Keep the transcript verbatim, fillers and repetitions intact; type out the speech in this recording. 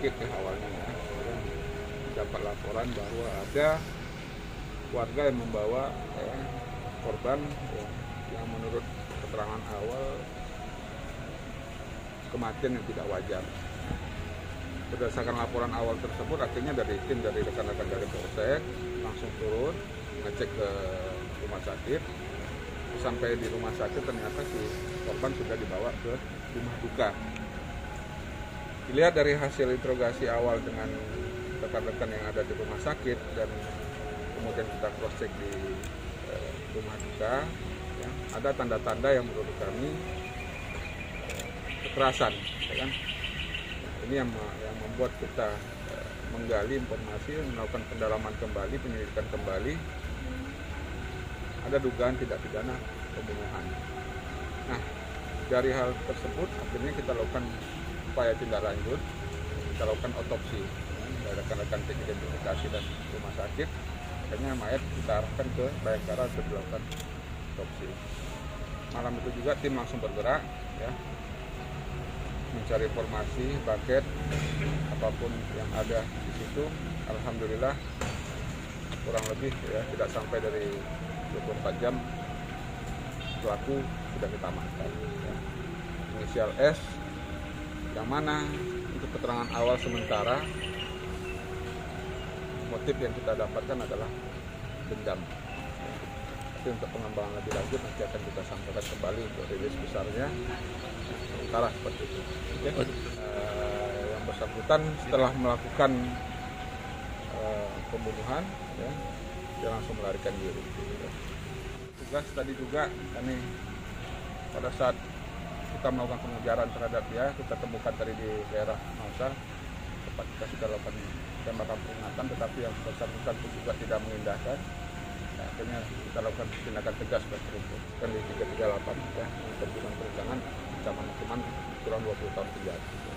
kaget ya awalnya ya. Dapat laporan bahwa ada warga yang membawa ya, korban ya, yang menurut keterangan awal kematian yang tidak wajar. Berdasarkan laporan awal tersebut, akhirnya dari tim dari rekan-rekan dari Polsek langsung turun ngecek ke rumah sakit. Sampai di rumah sakit ternyata si korban sudah dibawa ke rumah duka. Dilihat dari hasil interogasi awal dengan rekan-rekan yang ada di rumah sakit dan kemudian kita cross check di e, rumah duka, ya, ada tanda-tanda yang menurut kami e, kekerasan, ya kan? Nah, ini yang, yang membuat kita e, menggali informasi, melakukan pendalaman kembali, penyelidikan kembali. Ada dugaan tidak pidana pembunuhan. Nah, dari hal tersebut akhirnya kita lakukan upaya tindak lanjut, kita lakukan otopsi dari rekan-rekan tim identifikasi dan rumah sakit. Akhirnya mayat kita arahkan ke Bayangkara untuk dilakukan otopsi. Malam itu juga tim langsung bergerak, ya, mencari informasi, paket, apapun yang ada di situ. Alhamdulillah, kurang lebih ya tidak sampai dari dua puluh empat jam pelaku sudah kita amankan. Ya. Inisial S, yang mana untuk keterangan awal sementara motif yang kita dapatkan adalah dendam. Ya. Tapi untuk pengembangan lebih lanjut nanti akan kita sampaikan kembali untuk rilis besarnya sementara seperti itu. Ya. Uh, yang bersangkutan setelah melakukan uh, pembunuhan, ya, dia langsung melarikan diri. Tugas tadi juga kami pada saat kita melakukan pengejaran terhadap dia, kita temukan tadi di daerah Mausar, tempat kita sudah lakukan tembakan peringatan, tetapi yang bersangkutan juga tidak mengindahkan. Nah, akhirnya kita lakukan tindakan tegas seperti itu. Kan di tiga tiga delapan ya, terjun perencanaan ancaman hukuman kurang dua puluh tahun penjara.